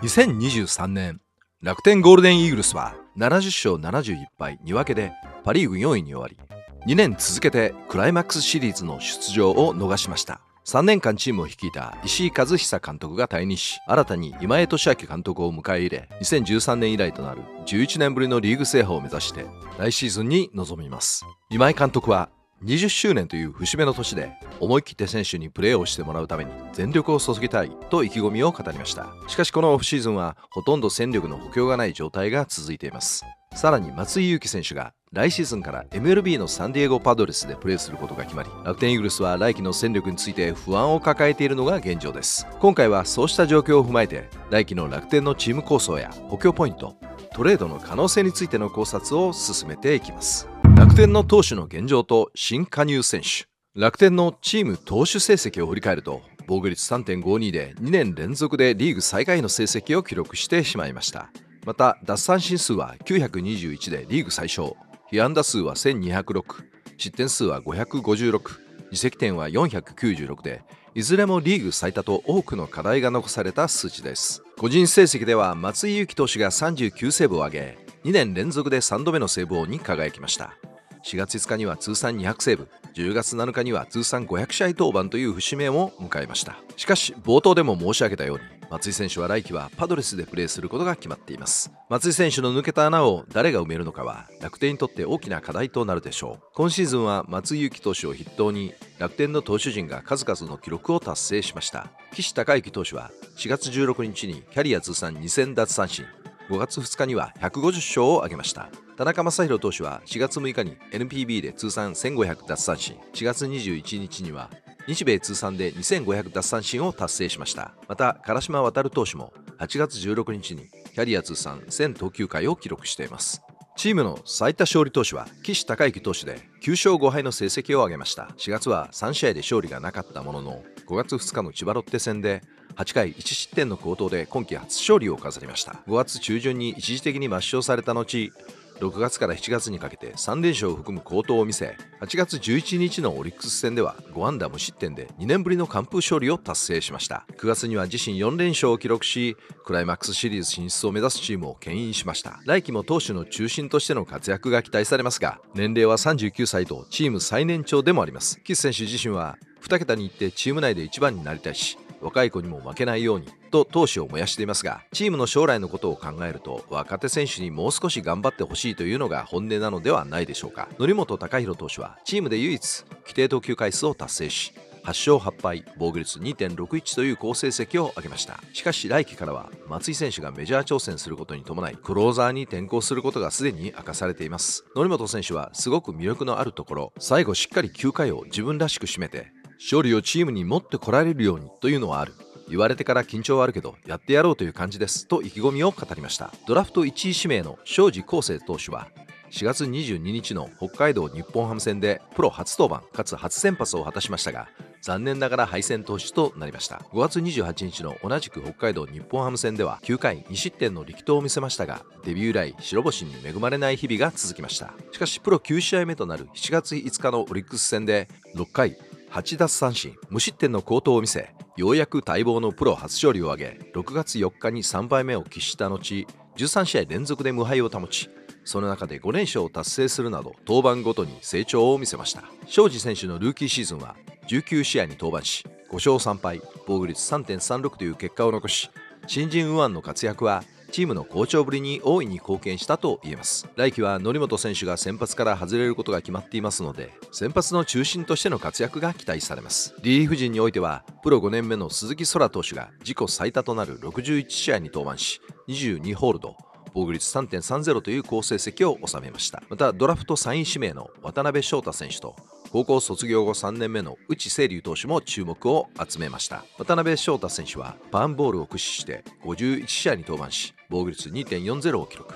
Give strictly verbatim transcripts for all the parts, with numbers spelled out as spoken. にせんにじゅうさんねん、楽天ゴールデンイーグルスはななじゅっしょうななじゅういっぱいにわけでパ・リーグよんいに終わり、にねん続けてクライマックスシリーズの出場を逃しました。さんねんかんチームを率いた石井和久監督が退任し、新たに今江俊明監督を迎え入れ、にせんじゅうさんねん以来となるじゅういちねんぶりのリーグ制覇を目指して来シーズンに臨みます。今江監督はにじゅっしゅうねんという節目の年で、思い切って選手にプレーをしてもらうために全力を注ぎたいと意気込みを語りました。しかしこのオフシーズンはほとんど戦力の補強がない状態が続いています。さらに松井裕樹選手が来シーズンから エムエルビー のサンディエゴパドレスでプレーすることが決まり、楽天イーグルスは来季の戦力について不安を抱えているのが現状です。今回はそうした状況を踏まえて、来季の楽天のチーム構想や補強ポイント、トレードの可能性についての考察を進めていきます。楽天の投手の現状と新加入選手。楽天のチーム投手成績を振り返ると、防御率 さんてんごに でにねんれんぞくでリーグ最下位の成績を記録してしまいました。また奪三振数はきゅうひゃくにじゅういちでリーグ最小、被安打数はせんにひゃくろく、失点数はごひゃくごじゅうろく、自責点はよんひゃくきゅうじゅうろくで、いずれもリーグ最多と多くの課題が残された数値です。個人成績では松井裕樹投手がさんじゅうきゅうセーブを挙げ、にねんれんぞくでさんどめのセーブ王に輝きました。しがついつかには通算にひゃくセーブ、じゅうがつなのかには通算ごひゃくしあい登板という節目を迎えました。しかし冒頭でも申し上げたように、松井選手は来季はパドレスでプレーすることが決まっています。松井選手の抜けた穴を誰が埋めるのかは、楽天にとって大きな課題となるでしょう。今シーズンは松井裕樹投手を筆頭に、楽天の投手陣が数々の記録を達成しました。岸孝之投手はしがつじゅうろくにちにキャリア通算にせんだつさんしん、ごがつふつかにはひゃくごじゅっしょうを挙げました。田中将大投手はしがつむいかに エヌピービー で通算せんごひゃくだつさんしん、しがつにじゅういちにちには日米通算でにせんごひゃくだつさんしんを達成しました。また唐島渉投手もはちがつじゅうろくにちにキャリア通算せんとうきゅうかいを記録しています。チームの最多勝利投手は岸孝之投手できゅうしょうごはいの成績を挙げました。しがつはさんしあいで勝利がなかったものの、ごがつふつかの千葉ロッテ戦ではちかいいちしってんの好投で今季初勝利を飾りました。ごがつちゅうじゅんに一時的に抹消された後、ろくがつからしちがつにかけてさんれんしょうを含む好投を見せ、はちがつじゅういちにちのオリックス戦ではごあんだむしってんでにねんぶりの完封勝利を達成しました。くがつには自身よんれんしょうを記録し、クライマックスシリーズ進出を目指すチームを牽引しました。来季も投手の中心としての活躍が期待されますが、年齢はさんじゅうきゅうさいとチーム最年長でもあります。岸選手自身はにけたに行ってチーム内で一番になりたいし、若い子にも負けないようにと闘志を燃やしていますが、チームの将来のことを考えると、若手選手にもう少し頑張ってほしいというのが本音なのではないでしょうか。則本昂大投手はチームで唯一規定投球回数を達成し、はっしょうはっぱい、防御率 にてんろくいち という好成績を挙げました。しかし来季からは松井選手がメジャー挑戦することに伴い、クローザーに転向することがすでに明かされています。則本選手はすごく魅力のあるところ、最後しっかりきゅうかいを自分らしく締めて勝利をチームに持ってこられるようにというのはある、言われてから緊張はあるけどやってやろうという感じですと意気込みを語りました。ドラフトいちい指名の荘司康誠投手はしがつにじゅうににちの北海道日本ハム戦でプロ初登板かつ初先発を果たしましたが、残念ながら敗戦投手となりました。ごがつにじゅうはちにちの同じく北海道日本ハム戦ではきゅうかいにしってんの力投を見せましたが、デビュー以来白星に恵まれない日々が続きました。しかしプロきゅうしあいめとなるしちがついつかのオリックス戦でろっかいはちだつさんしん、無失点の好投を見せ、ようやく待望のプロ初勝利を挙げ、ろくがつよっかにさんばいめを喫した後、じゅうさんしあいれんぞくで無敗を保ち、その中でごれんしょうを達成するなど登板ごとに成長を見せました。荘司選手のルーキーシーズンはじゅうきゅうしあいに登板し、ごしょうさんぱい、防御率 さんてんさんろく という結果を残し、新人右腕の活躍はチームの好調ぶりに大いに貢献したと言えます。来季は則本選手が先発から外れることが決まっていますので、先発の中心としての活躍が期待されます。リリーフ陣においてはプロごねんめの鈴木昊投手が自己最多となるろくじゅういちしあいに登板し、にじゅうにホールド、防御率 さんてんさんぜろ という好成績を収めました。またドラフトさんい指名の渡辺翔太選手と、高校卒業後さんねんめの内星龍投手も注目を集めました。渡辺翔太選手はパンボールを駆使してごじゅういちしあいに登板し、防御率 にてんよんぜろ を記録。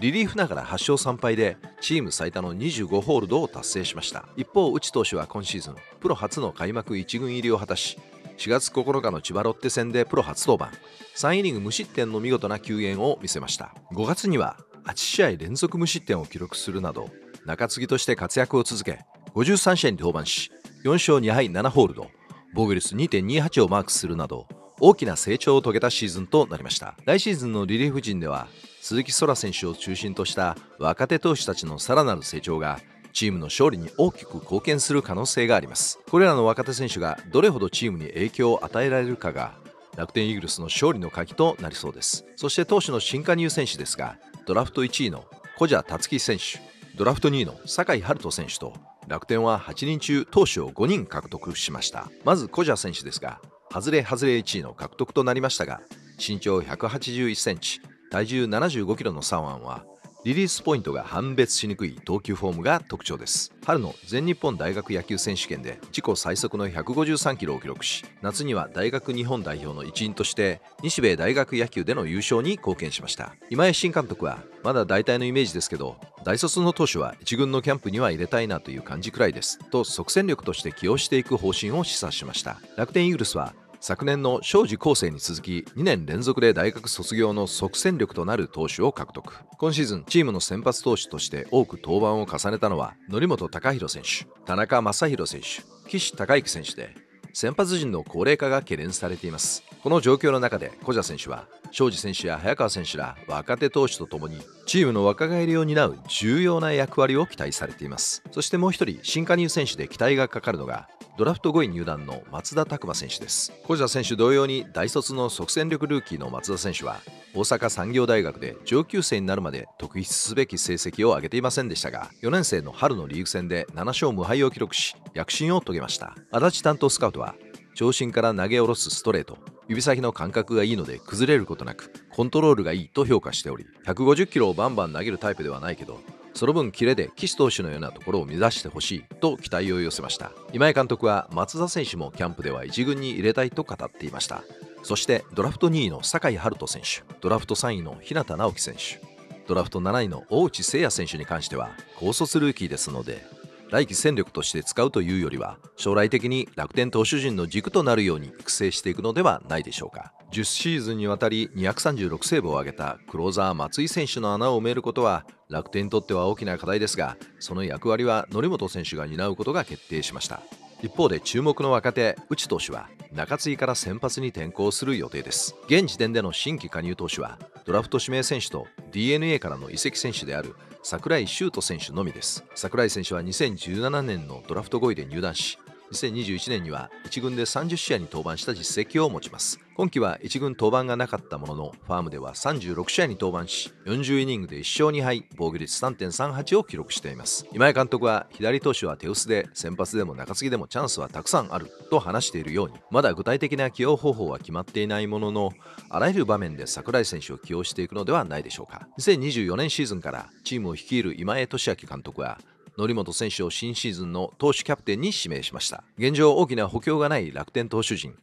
リリーフながらはっしょうさんぱいでチーム最多のにじゅうごホールドを達成しました。一方、内投手は今シーズンプロ初の開幕いちぐん入りを果たし、しがつここのかの千葉ロッテ戦でプロ初登板、さんイニング無失点の見事な救援を見せました。ごがつにははちしあいれんぞく無失点を記録するなど中継ぎとして活躍を続け、ごじゅうさんしあいに登板し、よんしょうにはいななホールド、防御率 にてんにはち をマークするなど大きな成長を遂げたシーズンとなりました。来シーズンのリリーフ陣では鈴木空選手を中心とした若手投手たちのさらなる成長がチームの勝利に大きく貢献する可能性があります。これらの若手選手がどれほどチームに影響を与えられるかが楽天イーグルスの勝利の鍵となりそうです。そして投手の新加入選手ですが、ドラフトいちいの小謝辰樹選手、ドラフトにいの酒井春人選手と楽天ははちにん中投手をごにん獲得しました。まず小謝選手ですが、外れ外れいちいの獲得となりましたが、身長ひゃくはちじゅういちセンチ、体重ななじゅうごキロの左腕はリリースポイントが判別しにくい投球フォームが特徴です。春の全日本大学野球選手権で自己最速のひゃくごじゅうさんキロを記録し、夏には大学日本代表の一員として日米大学野球での優勝に貢献しました。今江新監督はまだ大体のイメージですけど、大卒の投手はいちぐんのキャンプには入れたいなという感じくらいですと、即戦力として起用していく方針を示唆しました。楽天イーグルスは昨年の庄司康生に続きにねん連続で大学卒業の即戦力となる投手を獲得。今シーズンチームの先発投手として多く登板を重ねたのは則本昂大選手、田中将大選手、岸孝之選手で、先発陣の高齢化が懸念されています。この状況の中で小謝選手は庄司選手や早川選手ら若手投手とともにチームの若返りを担う重要な役割を期待されています。そしてもう一人新加入選手で期待がかかるのがドラフトごい入団の松田拓真選手です。小謝選手同様に大卒の即戦力ルーキーの松田選手は大阪産業大学で上級生になるまで特筆すべき成績を挙げていませんでしたが、よねん生の春のリーグ戦でななしょうむはいを記録し躍進を遂げました。足立担当スカウトは長身から投げ下ろすストレート、指先の感覚がいいので崩れることなくコントロールがいいと評価しており、ひゃくごじゅっキロをバンバン投げるタイプではないけど、その分キレで岸投手のようなところを目指してほしいと期待を寄せました。今井監督は松田選手もキャンプではいち軍に入れたいと語っていました。そしてドラフトにいの酒井春人選手、ドラフトさんいの日向直樹選手、ドラフトなないの大内誠也選手に関しては高卒ルーキーですので、来季戦力として使うというよりは将来的に楽天投手陣の軸となるように育成していくのではないでしょうか。じゅうシーズンにわたりにひゃくさんじゅうろくセーブを挙げたクローザー松井選手の穴を埋めることは楽天にとっては大きな課題ですが、その役割は則本選手が担うことが決定しました。一方で注目の若手内投手は中継ぎから先発に転向する予定です。現時点での新規加入投手はドラフト指名選手と ディーエヌエー からの移籍選手である櫻井修斗選手のみです。櫻井選手はにせんじゅうななねんのドラフトごいで入団し、にせんにじゅういちねんにはいちぐんでさんじゅっしあいに登板した実績を持ちます。今季はいちぐん登板がなかったもののファームではさんじゅうろくしあいに登板し、よんじゅうイニングでいっしょうにはい、防御率 さんてんさんはち を記録しています。今井監督は左投手は手薄で先発でも中継ぎでもチャンスはたくさんあると話しているように、まだ具体的な起用方法は決まっていないものの、あらゆる場面で櫻井選手を起用していくのではないでしょうか。にせんにじゅうよねんシーズンからチームを率いる今江俊明監督は則本選手を新シーズンの投手キャプテンに指名しました。現状大きな補強がない楽天投手陣、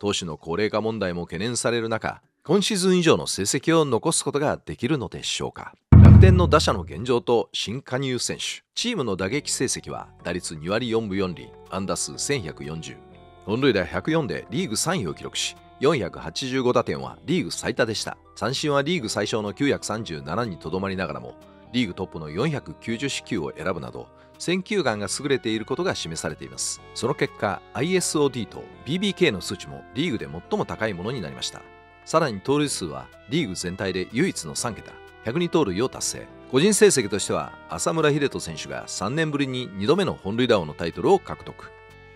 投手の高齢化問題も懸念される中、今シーズン以上の成績を残すことができるのでしょうか。楽天の打者の現状と新加入選手、チームの打撃成績は打率にわりよんぶよんりん、安打数せんひゃくよんじゅう、本塁打ひゃくよんでリーグさんいを記録し、よんひゃくはちじゅうごだてんはリーグ最多でした。三振はリーグ最小のきゅうひゃくさんじゅうななにとどまりながらもリーグトップのよんひゃくきゅうじゅうしきゅうを選ぶなど選球眼が優れていることが示されています。その結果 アイエスオーディー と ビービーケー の数値もリーグで最も高いものになりました。さらに盗塁数はリーグ全体で唯一のさんけた、ひゃくにとうるいを達成。個人成績としては浅村栄斗選手がさんねんぶりににどめの本塁打王のタイトルを獲得、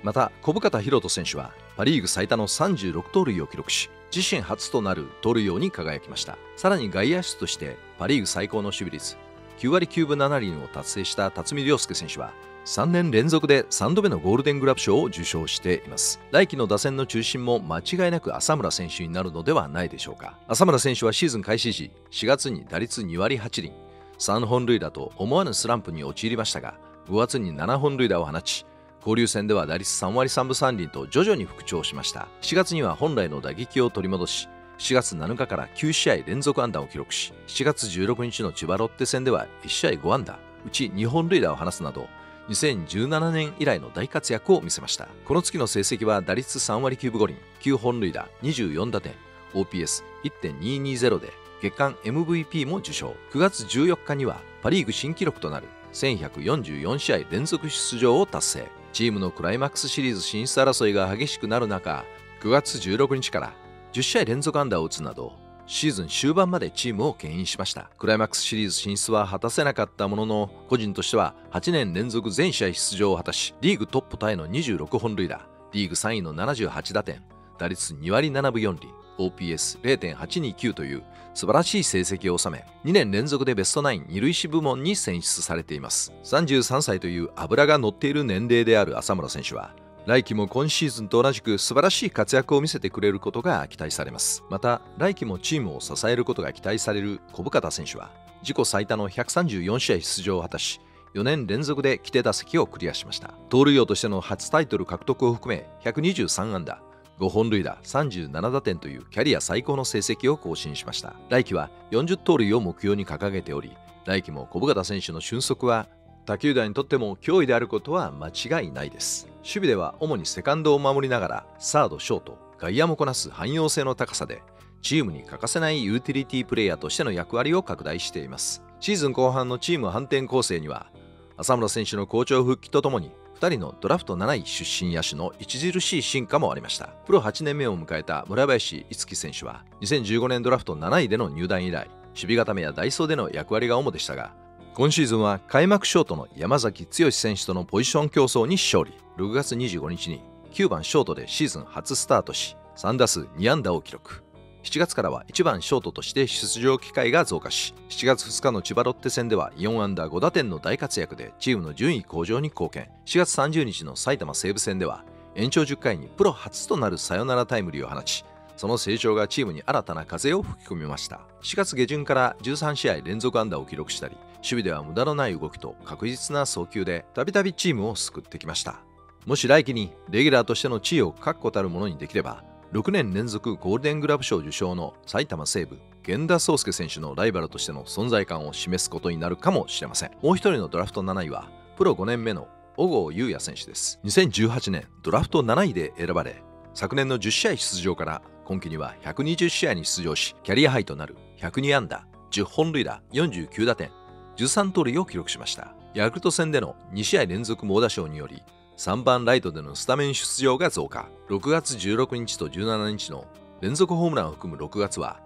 また小深田博人選手はパ・リーグ最多のさんじゅうろくとうるいを記録し、自身初となる盗塁王に輝きました。さらに外野手としてパ・リーグ最高の守備率きゅうわりきゅうぶななりんを達成した辰巳亮介選手はさんねん連続でさんどめのゴールデングラブ賞を受賞しています。来季の打線の中心も間違いなく浅村選手になるのではないでしょうか。浅村選手はシーズン開始時しがつに打率にわりはちりん、さんぼんるいだと思わぬスランプに陥りましたが、ごがつにななほんるいだを放ち、交流戦では打率さんわりさんぶさんりんと徐々に復調しました。しがつには本来の打撃を取り戻し、しがつなのかからきゅうしあい連続安打を記録し、しがつじゅうろくにちの千葉ロッテ戦ではいっしあいごあんだうちにほんるいだを放つなどにせんじゅうななねん以来の大活躍を見せました。この月の成績は打率さんわりきゅうぶごりん、きゅうほんるいだにじゅうよんだてん、 オーピーエスいってんにーにーぜろ で月間 エムブイピー も受賞。くがつじゅうよっかにはパ・リーグ新記録となるせんひゃくよんじゅうよんしあい連続出場を達成。チームのクライマックスシリーズ進出争いが激しくなる中、くがつじゅうろくにちからじゅっしあいれんぞく安打を打つなどシーズン終盤までチームを牽引しました。クライマックスシリーズ進出は果たせなかったものの、個人としてははちねんれんぞく全試合出場を果たし、リーグトップタイのにじゅうろくほんるいだ、リーグさんいのななじゅうはちだてん、打率にわりななぶよんりん、 オーピーエスれいてんはちにきゅう という素晴らしい成績を収め、にねんれんぞくでベストナイン二塁手部門に選出されています。さんじゅうさんさいという脂が乗っている年齢である浅村選手は、来季も今シーズンと同じく素晴らしい活躍を見せてくれることが期待されます。また来季もチームを支えることが期待される小深田選手は、自己最多のひゃくさんじゅうよんしあい出場を果たし、よねんれんぞくで規定打席をクリアしました。盗塁王としての初タイトル獲得を含めひゃくにじゅうさんあんだ、ごほんるいだ、さんじゅうななだてんというキャリア最高の成績を更新しました。来季はよんじゅうとうるいを目標に掲げており、来季も小深田選手の俊足は他球団にとっても脅威であることは間違いないです。守備では主にセカンドを守りながら、サード、ショート、外野もこなす汎用性の高さで、チームに欠かせないユーティリティプレイヤーとしての役割を拡大しています。シーズン後半のチーム反転構成には、浅村選手の好調復帰とともにふたりのドラフトなない出身野手の著しい進化もありました。プロはちねんめを迎えた村林樹選手は、にせんじゅうごねんドラフトなないでの入団以来、守備固めや代走での役割が主でしたが、今シーズンは開幕ショートの山崎剛選手とのポジション競争に勝利、ろくがつにじゅうごにちにきゅうばんショートでシーズン初スタートし、さんだすうにあんだを記録。しちがつからはいちばんショートとして出場機会が増加し、しちがつふつかの千葉ロッテ戦ではよんあんだごだてんの大活躍でチームの順位向上に貢献。しがつさんじゅうにちの埼玉西武戦では延長じゅっかいにプロ初となるサヨナラタイムリーを放ち、その成長がチームに新たな風を吹き込みました。しがつげじゅんからじゅうさんしあいれんぞくあんだを記録したり、守備では無駄のない動きと確実な送球でたびたびチームを救ってきました。もし来季にレギュラーとしての地位を確固たるものにできれば、ろくねんれんぞくゴールデングラブ賞受賞の埼玉西武源田壮亮選手のライバルとしての存在感を示すことになるかもしれません。もう一人のドラフトなないはプロごねんめの小郷裕也選手です。にせんじゅうはちねんドラフトなないで選ばれ、昨年のじゅっしあい出場から今季にはひゃくにじゅっしあいに出場し、キャリアハイとなるひゃくにあんだ、じゅっほんるいだ、よんじゅうきゅうだてん、じゅうさんとうるいを記録しました。ヤクルト戦でのにしあいれんぞく猛打賞により、さんばんライトでのスタメン出場が増加。ろくがつじゅうろくにちとじゅうしちにちの連続ホームランを含むろくがつは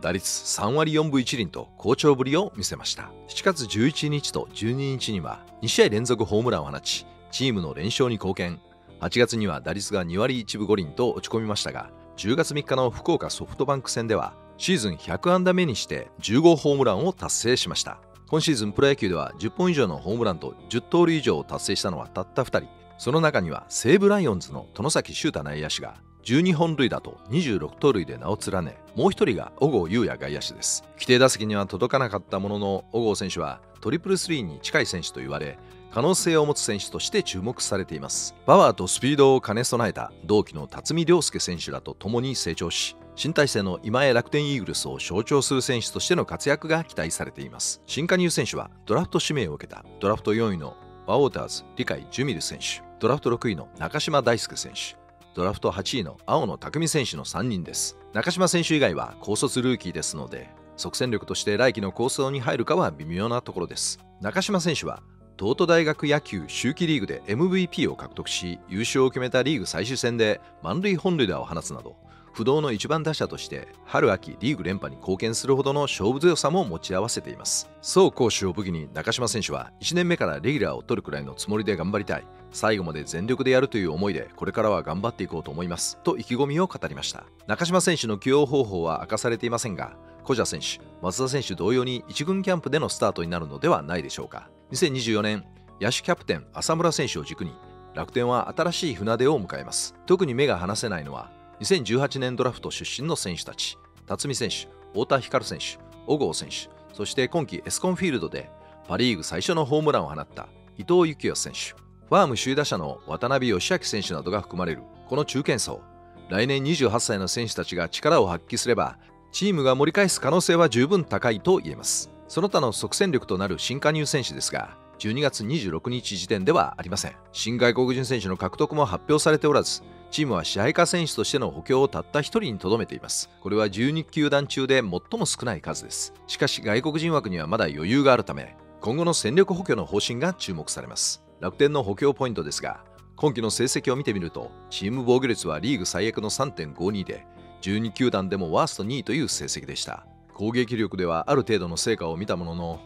打率さんわりよんぶいちりんと好調ぶりを見せました。しちがつじゅういちにちとじゅうににちにはにしあいれんぞくホームランを放ち、チームの連勝に貢献。はちがつには打率がにわりいちぶごりんと落ち込みましたが、じゅうがつみっかの福岡ソフトバンク戦ではシーズンひゃくあんだめにしてじゅうごうホームランを達成しました。今シーズンプロ野球ではじゅっぽんいじょうのホームランとじゅうとうるいいじょうを達成したのはたったふたり、その中には西武ライオンズの外崎修汰内野手がじゅうにほんるいだとにじゅうろくとうるいで名を連ね、もうひとりが小郷裕也外野手です。規定打席には届かなかったものの、小郷選手はトリプルスリーに近い選手と言われ、可能性を持つ選手として注目されています。パワーとスピードを兼ね備えた同期の辰巳亮介選手らと共に成長し、新体制の今江楽天イーグルスを象徴する選手としての活躍が期待されています。新加入選手はドラフト指名を受けたドラフトよんいのワウォーターズ理海ジュミル選手、ドラフトろくいの中島大輔選手、ドラフトはちいの青野拓実選手のさんにんです。中島選手以外は高卒ルーキーですので、即戦力として来季の構想に入るかは微妙なところです。中島選手は東都大学野球秋季リーグで エムブイピー を獲得し、優勝を決めたリーグ最終戦で満塁本塁打を放つなど、不動のいちばん打者として春秋リーグ連覇に貢献するほどの勝負強さも持ち合わせています。走攻守を武器に中島選手は、いちねんめからレギュラーを取るくらいのつもりで頑張りたい、最後まで全力でやるという思いでこれからは頑張っていこうと思いますと意気込みを語りました。中島選手の起用方法は明かされていませんが、小謝選手、松田選手同様にいちぐんキャンプでのスタートになるのではないでしょうか。にせんにじゅうよねん、野手キャプテン浅村選手を軸に、楽天は新しい船出を迎えます。特に目が離せないのはにせんじゅうはちねんドラフト出身の選手たち、辰巳選手、太田光選手、小郷選手、そして今季エスコンフィールドでパ・リーグ最初のホームランを放った伊藤幸康選手、ファーム首位打者の渡辺義明選手などが含まれるこの中堅層、来年にじゅうはっさいの選手たちが力を発揮すれば、チームが盛り返す可能性は十分高いと言えます。その他の即戦力となる新加入選手ですが、じゅうにがつにじゅうろくにち時点ではありません。新外国人選手の獲得も発表されておらず、チームは支配下選手としての補強をたったひとりにとどめています。これはじゅうにきゅうだん中で最も少ない数です。しかし外国人枠にはまだ余裕があるため、今後の戦力補強の方針が注目されます。楽天の補強ポイントですが、今季の成績を見てみると、チーム防御率はリーグ最悪の さんてんごに で、じゅうに球団でもワーストにいという成績でした。攻撃力ではある程度の成果を見たものの、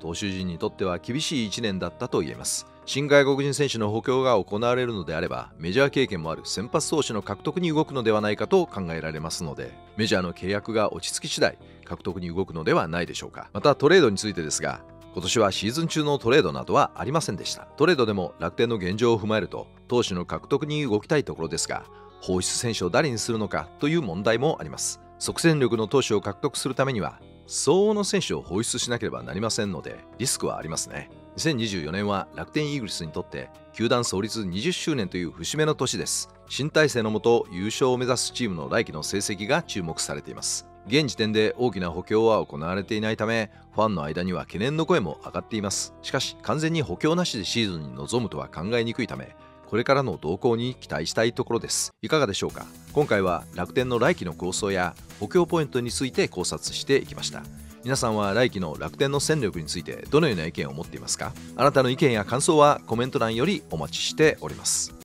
投手陣にとっては厳しいいちねんだったと言えます。新外国人選手の補強が行われるのであれば、メジャー経験もある先発投手の獲得に動くのではないかと考えられますので、メジャーの契約が落ち着き次第、獲得に動くのではないでしょうか。またトレードについてですが、今年はシーズン中のトレードなどはありませんでした。トレードでも楽天の現状を踏まえると、投手の獲得に動きたいところですが、放出選手を誰にするのかという問題もあります。即戦力の投手を獲得するためには、相応の選手を放出しなければなりませんので、リスクはありますね。にせんにじゅうよねんは楽天イーグルスにとって球団創立にじゅっしゅうねんという節目の年です。新体制のもと優勝を目指すチームの来季の成績が注目されています。現時点で大きな補強は行われていないため、ファンの間には懸念の声も上がっています。しかし完全に補強なしでシーズンに臨むとは考えにくいため、これからの動向に期待したいところです。いかがでしょうか。今回は楽天の来季の構想や補強ポイントについて考察していきました。皆さんは来季の楽天の戦力についてどのような意見を持っていますか。あなたの意見や感想はコメント欄よりお待ちしております。